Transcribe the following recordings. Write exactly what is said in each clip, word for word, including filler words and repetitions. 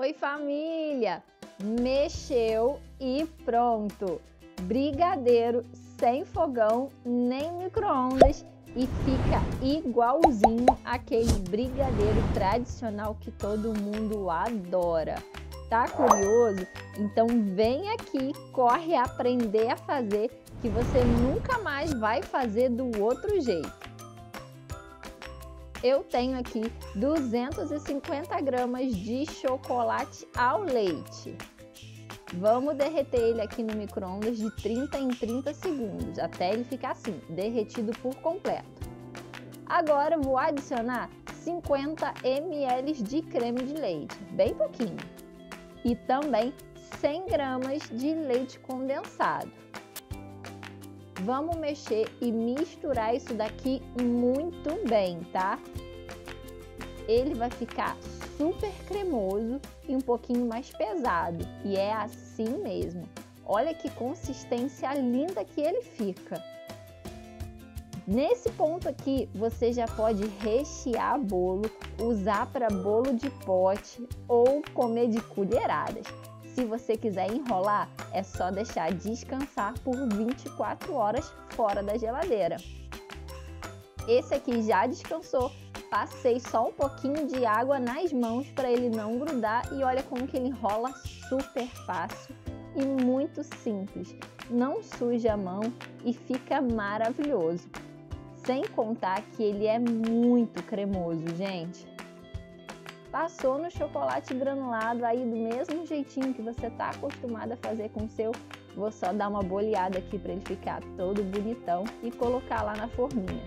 Oi, família! Mexeu e pronto! Brigadeiro sem fogão nem micro-ondas e fica igualzinho aquele brigadeiro tradicional que todo mundo adora. Tá curioso? Então vem aqui, corre aprender a fazer, que você nunca mais vai fazer do outro jeito. Eu tenho aqui duzentos e cinquenta gramas de chocolate ao leite. Vamos derreter ele aqui no micro-ondas de trinta em trinta segundos, até ele ficar assim, derretido por completo. Agora vou adicionar cinquenta mililitros de creme de leite, bem pouquinho. E também cem gramas de leite condensado. Vamos mexer e misturar isso daqui muito bem, tá? Ele vai ficar super cremoso e um pouquinho mais pesado. E é assim mesmo. Olha que consistência linda que ele fica. Nesse ponto aqui, você já pode rechear bolo, usar para bolo de pote ou comer de colheradas. Se você quiser enrolar, é só deixar descansar por vinte e quatro horas fora da geladeira. Esse aqui já descansou, passei só um pouquinho de água nas mãos para ele não grudar e olha como que ele enrola super fácil e muito simples. Não suja a mão e fica maravilhoso. Sem contar que ele é muito cremoso, gente. Passou no chocolate granulado aí do mesmo jeitinho que você está acostumado a fazer com o seu. Vou só dar uma boleada aqui para ele ficar todo bonitão e colocar lá na forminha.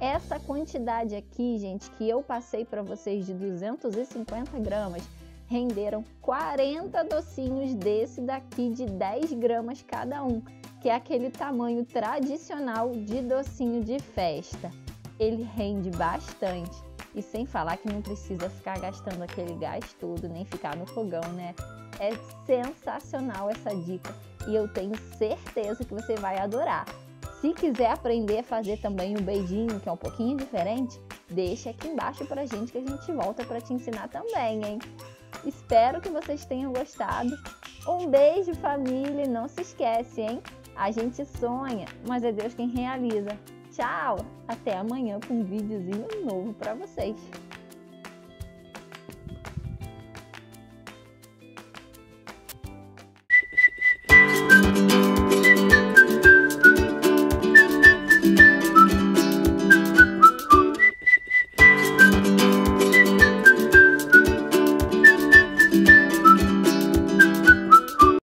Essa quantidade aqui, gente, que eu passei para vocês de duzentos e cinquenta gramas, renderam quarenta docinhos desse daqui de dez gramas cada um, que é aquele tamanho tradicional de docinho de festa. Ele rende bastante. E sem falar que não precisa ficar gastando aquele gás todo, nem ficar no fogão, né? É sensacional essa dica e eu tenho certeza que você vai adorar. Se quiser aprender a fazer também um beijinho, que é um pouquinho diferente, deixa aqui embaixo pra gente que a gente volta pra te ensinar também, hein? Espero que vocês tenham gostado. Um beijo, família, e não se esquece, hein? A gente sonha, mas é Deus quem realiza. Tchau! Até amanhã com um videozinho novo para vocês.